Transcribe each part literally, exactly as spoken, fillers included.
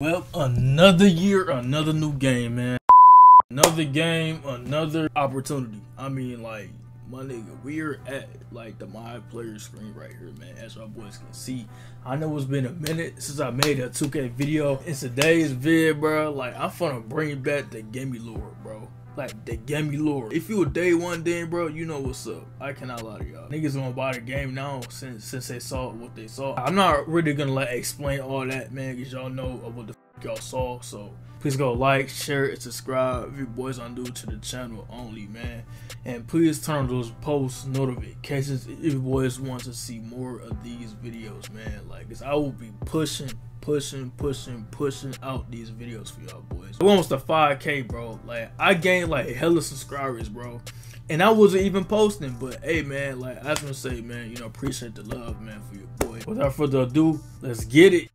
Well, another year, another new game, man. Another game, another opportunity. I mean, like, my nigga, we're at, like, the MyPlayer screen right here, man, as y'all boys can see. I know it's been a minute since I made a two K video. In today's vid, bro, like, I'm finna bring back the gamey lore, bro. Like, the gamey lore. If you a day one then, bro, you know what's up. I cannot lie to y'all. Niggas gonna buy the game now since since they saw what they saw. I'm not really gonna, like, explain all that, man, because y'all know what the f y'all saw. So, please go like, share, and subscribe if you boys are new to the channel only, man. And please turn on those post notifications if you boys want to see more of these videos, man. Like, because I will be pushing pushing pushing pushing out these videos for y'all boys. We're almost to five K, bro. Like, I gained like hella subscribers, bro, and I wasn't even posting. But hey, man, like, I just want to say, man, you know, appreciate the love, man, for your boy. Without further ado, let's get it.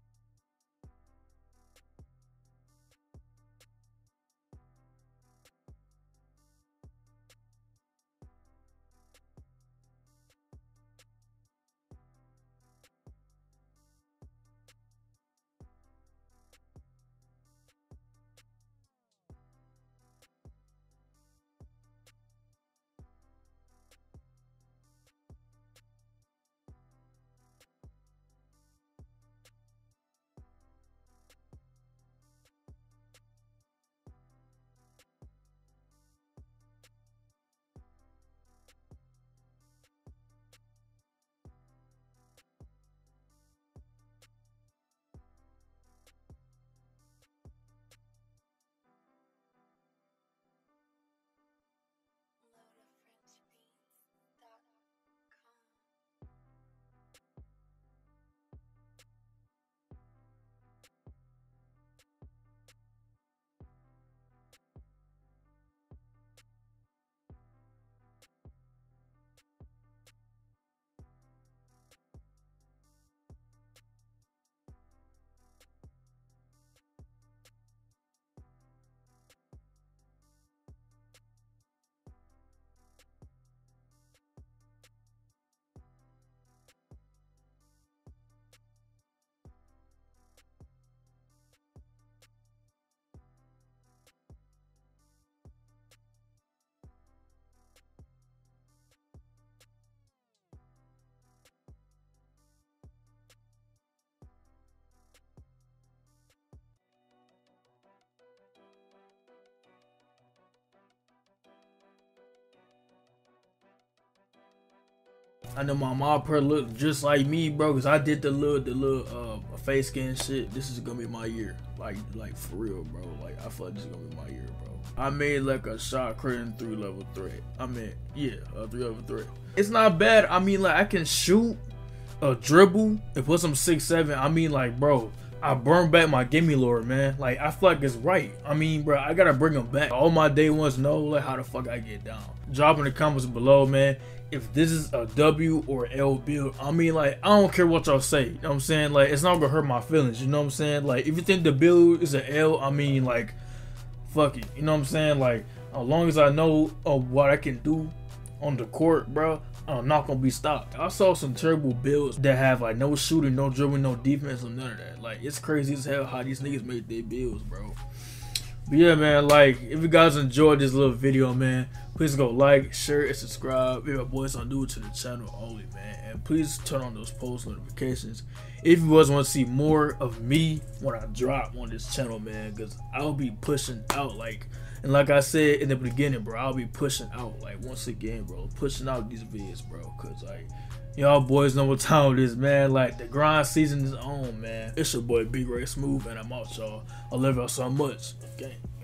I know my mom per look just like me, bro, because I did the little the little uh face scan shit. This is gonna be my year. Like like for real, bro. Like, I feel like this is gonna be my year, bro. I made like a shot creating three level threat. I mean, yeah, a three level threat. It's not bad. I mean, like, I can shoot, a dribble, and put some six seven. I mean, like, bro, I burn back my gamey lore, man. Like, I feel like it's right. I mean, bro, I gotta bring them back. All my day ones know, like, how the fuck I get down. Drop in the comments below, man, if this is a W or L build. I mean, like, I don't care what y'all say. You know what I'm saying? Like, it's not gonna hurt my feelings. You know what I'm saying? Like, if you think the build is an L, I mean, like, fuck it. You know what I'm saying? Like, as long as I know uh, what I can do on the court, bro, I'm not gonna be stopped. I saw some terrible builds that have like no shooting, no dribbling, no defense, or none of that. Like, it's crazy as hell how these niggas make their builds, bro. But yeah, man, like, if you guys enjoyed this little video, man, please go like, share, and subscribe if your boys are new to the channel only, man. And please turn on those post notifications if you guys want to see more of me when I drop on this channel, man, because I'll be pushing out, like, and like I said in the beginning, bro, I'll be pushing out, like, once again, bro, pushing out these vids, bro, because, like, y'all boys know what time it is, man. Like, the grind season is on, man. It's your boy B Ray Smooth, and I'm out, y'all. I love y'all so much. Okay.